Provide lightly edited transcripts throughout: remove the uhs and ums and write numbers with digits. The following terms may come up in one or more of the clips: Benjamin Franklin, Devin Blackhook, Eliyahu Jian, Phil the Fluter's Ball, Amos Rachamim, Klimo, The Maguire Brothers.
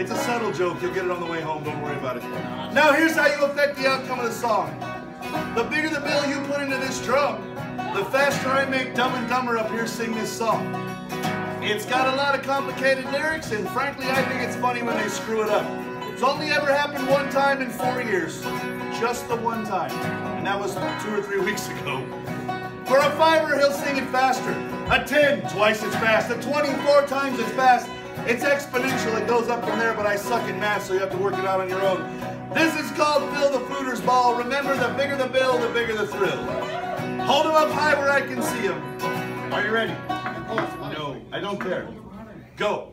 It's a subtle joke. You'll get it on the way home. Don't worry about it. Now, here's how you affect the outcome of the song. The bigger the bill you put into this drum, the faster I make Dumb and Dumber up here sing this song. It's got a lot of complicated lyrics, and frankly, I think it's funny when they screw it up. It's only ever happened one time in 4 years. Just the one time. And that was 2 or 3 weeks ago. For a fiver, he'll sing it faster. A 10, twice as fast. A 24 times as fast. It's exponential. It goes up from there, but I suck in math, so you have to work it out on your own. This is called Phil the Fluter's Ball. Remember, the bigger the bill, the bigger the thrill. Hold him up high where I can see him. Are you ready? No, I don't care. Go.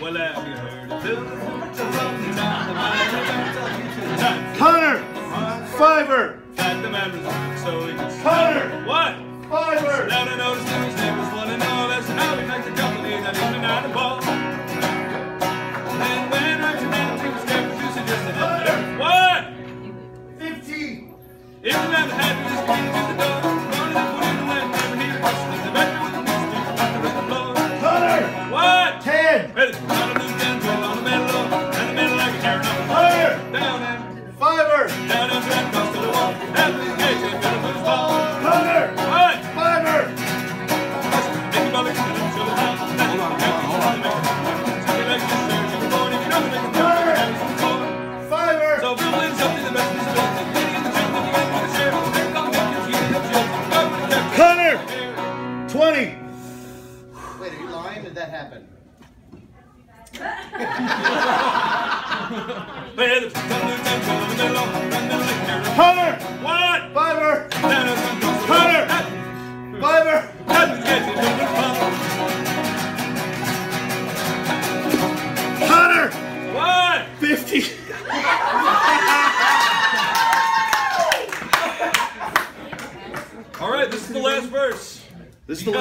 Well, have you heard of Phil the Fluter's Ball? Connor! Fiver! That the man was so he could. Connor! What? Fiver! Now to notice that his name was one and all. That's how he likes the company that even out of ball. And when I demanded he was never producing just another. What? 15. If we had happiness, we could do the dog. Running up with the land, never need a person. In the bedroom with the mystery, not the rhythm blow. Connor! What? 10. Ready? Not a new gun, but on the metal low. And the metal like a carrot on the fire. Down and Fiver! Down and back, goes to the wall. That's the engagement. Happen. Hunter! What? Fiver! Hunter! Fiver! Hunter! What? 50. All right, this is the last verse. This is the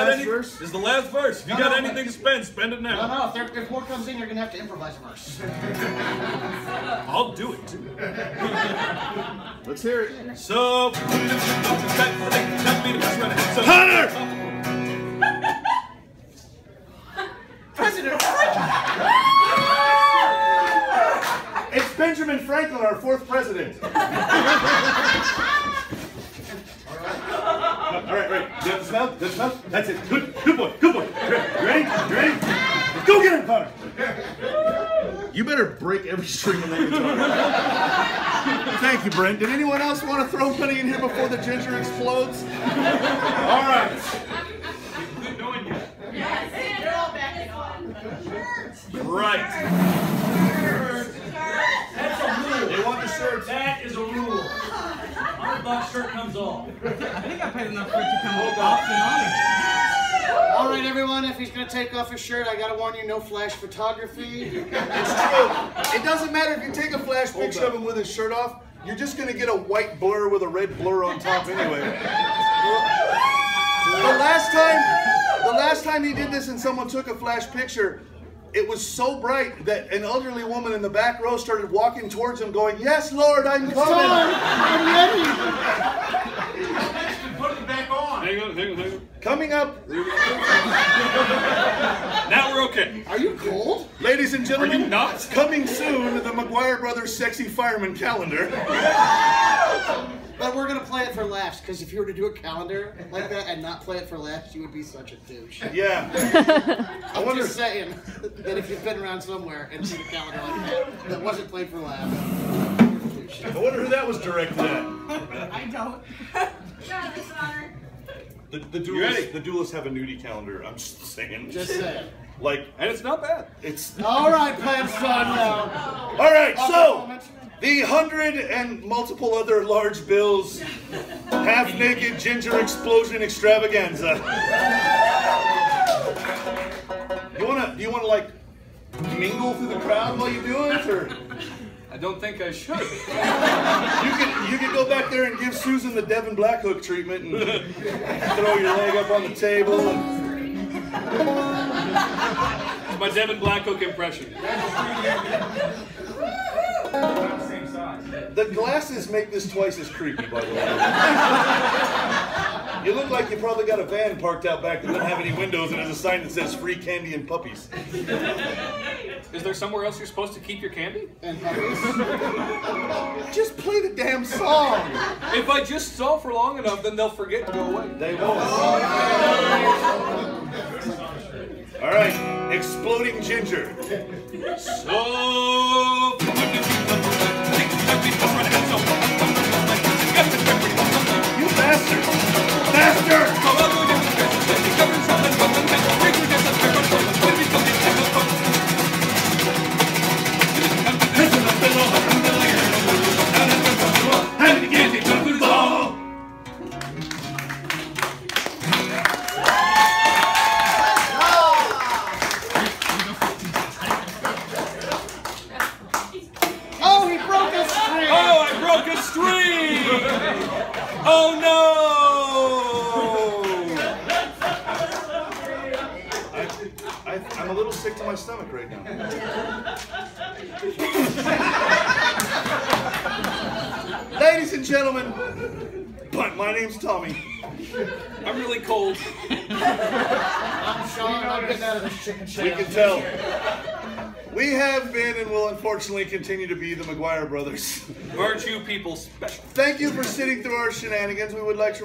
last verse. If you got anything to spend, spend it now. No, no. If more comes in, you're going to have to improvise a verse. I'll do it. Let's hear it. So... Hunter! President Franklin! It's Benjamin Franklin, our fourth president. All right. You have the smell? Good smell? That's it. Good boy. You ready? Go get him, Connor. You better break every string on that guitar. Thank you, Brent. Did anyone else want to throw money in here before the ginger explodes? All right. It's good knowing you. Yes, they're all back and on. Right. That's a rule. They want the shirts. That is a rule. $100 shirt comes off. I think I paid enough for it to come off and on again. All right, everyone, if he's going to take off his shirt, I got to warn you, no flash photography. It's true. It doesn't matter if you take a flash picture of him with his shirt off. You're just going to get a white blur with a red blur on top anyway. The last time he did this and someone took a flash picture, it was so bright that an elderly woman in the back row started walking towards him going, "Yes, Lord, I'm coming. I'm ready. Put it back on. Hang on. Coming up. Now we're okay. Are you cold? Ladies and gentlemen, are you nuts? Coming soon to the Maguire Brothers Sexy Fireman Calendar. But we're going to play it for laughs, because if you were to do a calendar like that and not play it for laughs, you would be such a douche. Yeah. I'm just saying that if you've been around somewhere and seen a calendar like that, that wasn't played for laughs, you're a douche. I wonder who that was directed at. I don't. God, this honor. The duelists have a nudie calendar, I'm just saying. Just saying. Like, and it's not bad. It's... All right, Plants Fun now. All right, so... The 100 and multiple other large bills, half-naked ginger explosion extravaganza. Do you wanna like mingle through the crowd while you do it, or? I don't think I should. You can go back there and give Susan the Devin Blackhook treatment and throw your leg up on the table. It's my Devin Blackhook impression. The glasses make this twice as creepy, by the way. You look like you probably got a van parked out back that doesn't have any windows and has a sign that says free candy and puppies. Is there somewhere else you're supposed to keep your candy? Just play the damn song. If I just stall for long enough, then they'll forget to go away. They won't. All right, Exploding Ginger. So you bastard! I'm a little sick to my stomach right now. Ladies and gentlemen, but my name's Tommy. I'm really cold. I'm Sean. I'm getting out of this chicken shit. We can tell. We have been and will unfortunately continue to be the Maguire Brothers. Aren't you people special? Thank you for sitting through our shenanigans. We would like to